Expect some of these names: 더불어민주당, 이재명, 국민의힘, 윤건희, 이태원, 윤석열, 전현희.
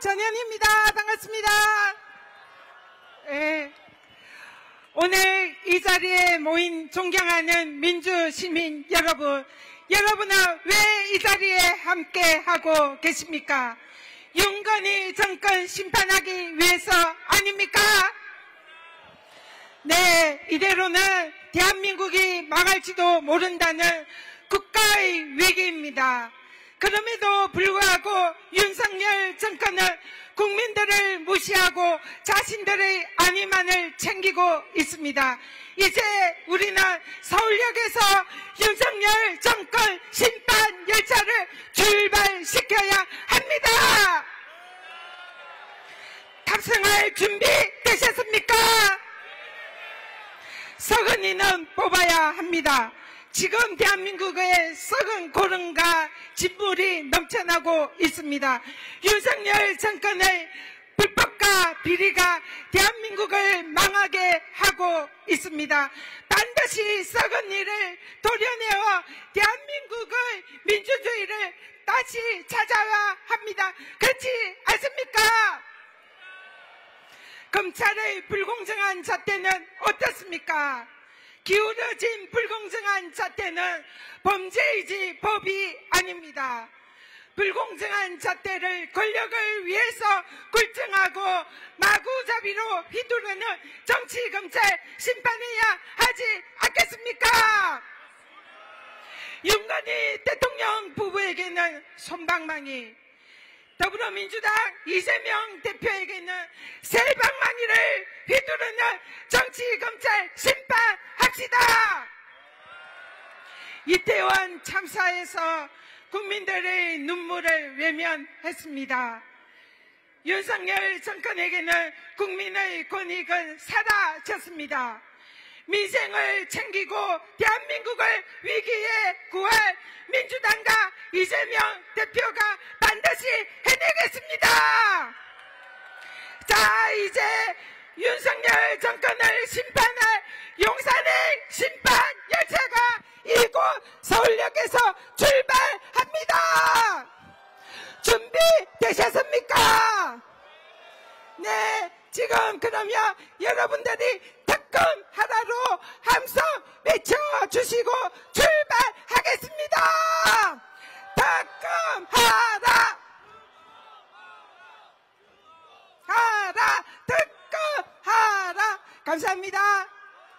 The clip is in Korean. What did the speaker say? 전현희입니다. 반갑습니다. 네. 오늘 이 자리에 모인 존경하는 민주시민 여러분, 여러분은 왜 이 자리에 함께하고 계십니까? 윤건희 정권 심판하기 위해서 아닙니까? 네, 이대로는 대한민국이 망할지도 모른다는 국가의 위기입니다. 그럼에도 불구하고 윤석열 정권은 국민들을 무시하고 자신들의 안위만을 챙기고 있습니다. 이제 우리는 서울역에서 윤석열 정권 심판 열차를 출발시켜야 합니다. 탑승할 준비 되셨습니까? 서근이는 뽑아야 합니다. 지금 대한민국의 썩은 고름과 진물이 넘쳐나고 있습니다. 윤석열 정권의 불법과 비리가 대한민국을 망하게 하고 있습니다. 반드시 썩은 일을 도려내어 대한민국의 민주주의를 다시 찾아야 합니다. 그렇지 않습니까? 검찰의 불공정한 잣대는 어떻습니까? 기울어진 불공정한 잣대는 범죄이지 법이 아닙니다. 불공정한 잣대를 권력을 위해서 굴증하고 마구잡이로 휘두르는 정치검찰 심판해야 하지 않겠습니까? 윤건희 대통령 부부에게는 솜방망이, 더불어민주당 이재명 대표에게는 새방망이를 휘두르는 정치검찰 심판합시다. 이태원 참사에서 국민들의 눈물을 외면했습니다. 윤석열 정권에게는 국민의 권익은 사라졌습니다. 민생을 챙기고 대한민국을 위기에 구할 민주당과 이재명 대표가 반드시 해내겠습니다. 자, 이제 윤석열 정권을 심판할 용산의 심판 열차가 이곳 서울역에서 출발합니다. 준비되셨습니까? 네, 지금 그러면 여러분들이 특검 하나로 함성 외쳐주시고 출발합니다.